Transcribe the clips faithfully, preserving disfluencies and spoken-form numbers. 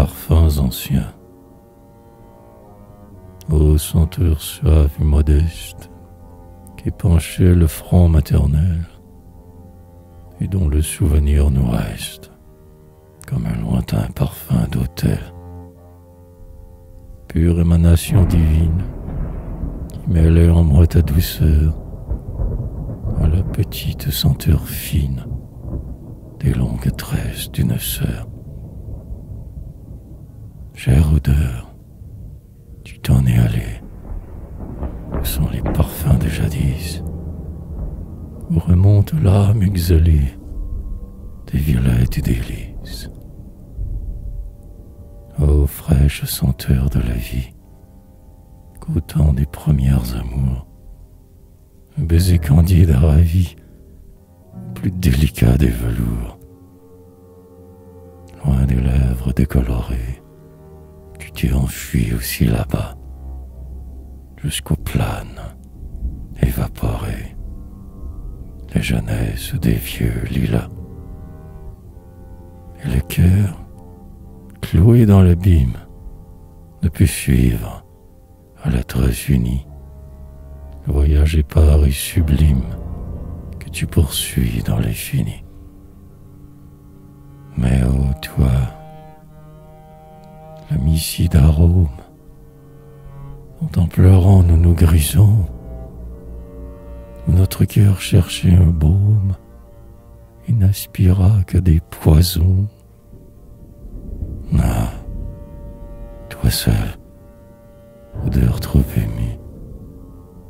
parfums anciens. Ô senteur suave et modeste, qui penchait le front maternel, et dont le souvenir nous reste, comme un lointain parfum d'autel. Pure émanation divine, qui mêlait en moi ta douceur, à la petite senteur fine, des longues tresses d'une sœur. Chère odeur, tu t'en es allé, où sont les parfums de jadis, où remonte l'âme exhalée des violettes et des lys. Ô fraîche senteur de la vie, qu'au temps des premières amours, un baiser candide a ravi, plus délicat des velours, loin des lèvres décolorées, tu t'es enfui aussi là-bas, jusqu'aux planes évaporées, les jeunesses des vieux lilas. Et le cœur, cloué dans l'abîme, ne put suivre, à la trace unie, le voyage épars et sublime que tu poursuis dans l'infini. Mais ô oh, toi, la missile d'arôme, dont en pleurant nous nous grisons, où notre cœur cherchait un baume et n'aspira que des poisons. Ah, toi seul, odeur trop émue,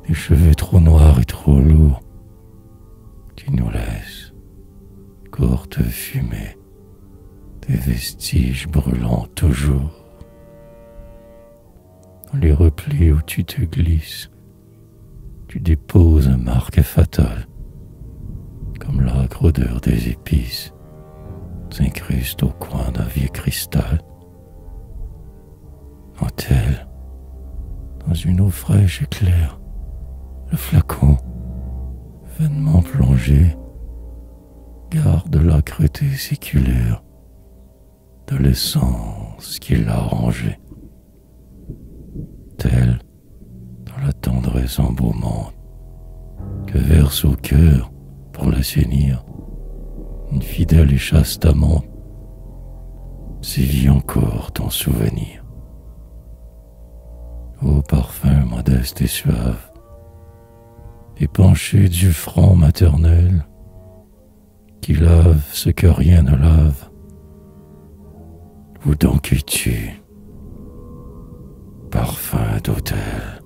des cheveux trop noirs et trop lourds, tu nous laisses, courte fumée, des vestiges brûlants toujours. Dans les replis où tu te glisses, tu déposes un marque fatale, comme l'âcre odeur des épices s'incruste au coin d'un vieux cristal. Autel, dans une eau fraîche et claire, le flacon, vainement plongé, garde l'âcreté séculaire de l'essence qui l'a rangée. Telle, dans la tendresse embaumante, que verse au cœur, pour l'assainir, une fidèle et chaste amante, sévit encore ton souvenir. Ô parfum modeste et suave, épanché du front maternel, qui lave ce que rien ne lave, où donc es-tu, parfum d'autel?